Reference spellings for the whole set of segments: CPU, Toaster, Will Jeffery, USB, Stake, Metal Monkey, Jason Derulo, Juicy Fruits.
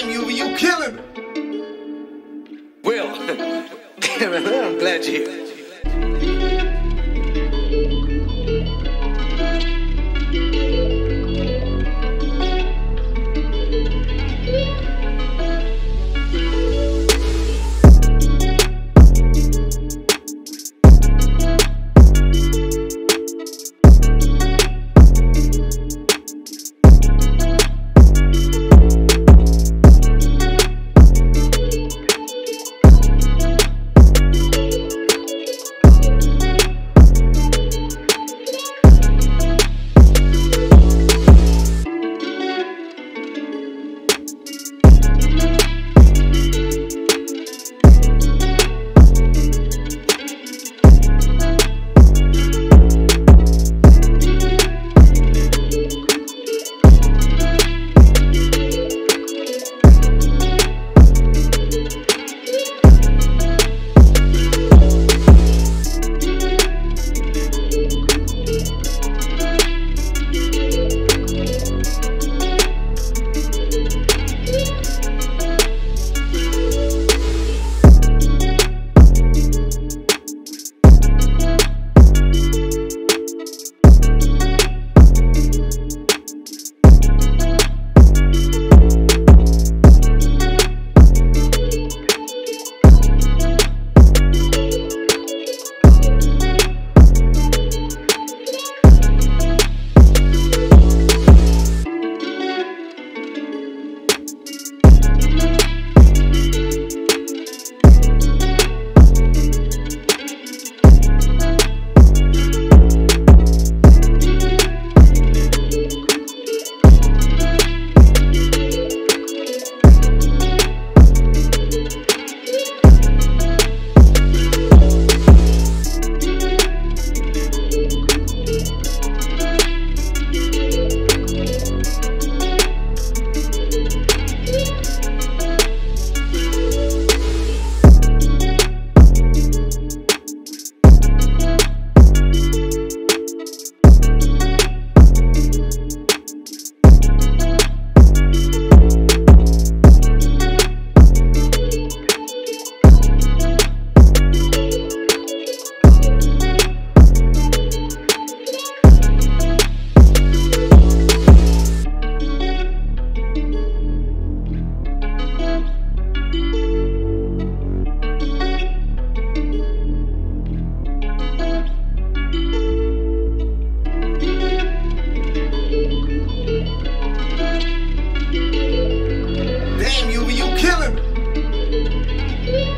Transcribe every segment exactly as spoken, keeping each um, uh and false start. Damn you, you killing me. Will, damn it, I'm glad you're here.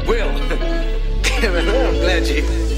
Will, damn it, I'm glad you.